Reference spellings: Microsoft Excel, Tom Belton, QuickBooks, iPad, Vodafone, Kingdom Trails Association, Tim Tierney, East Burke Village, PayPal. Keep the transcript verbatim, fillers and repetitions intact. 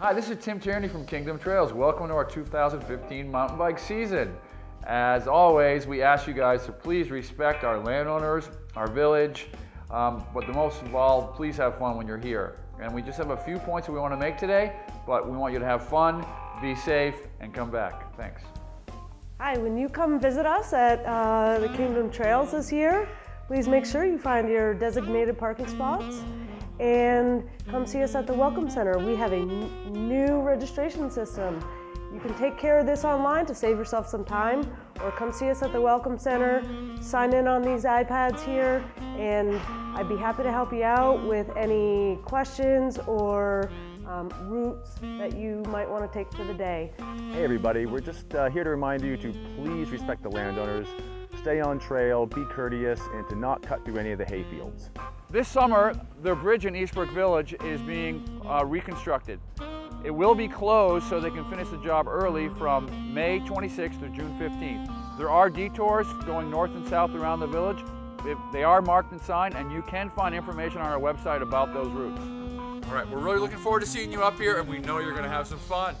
Hi, this is Tim Tierney from Kingdom Trails. Welcome to our two thousand fifteen mountain bike season. As always, we ask you guys to please respect our landowners, our village, um, but the most of all, please have fun when you're here. And we just have a few points that we want to make today, but we want you to have fun, be safe, and come back. Thanks. Hi, when you come visit us at uh, the Kingdom Trails this year, please make sure you find your designated parking spots. And come see us at the Welcome Center. We have a new registration system. You can take care of this online to save yourself some time, or come see us at the Welcome Center, sign in on these iPads here, and I'd be happy to help you out with any questions or um, routes that you might want to take for the day. Hey everybody, we're just uh, here to remind you to please respect the landowners, stay on trail, be courteous, and to not cut through any of the hay fields. This summer, the bridge in East Burke Village is being uh, reconstructed. It will be closed so they can finish the job early from May twenty-sixth through June fifteenth. There are detours going north and south around the village. They are marked and signed, and you can find information on our website about those routes. All right, we're really looking forward to seeing you up here, and we know you're going to have some fun.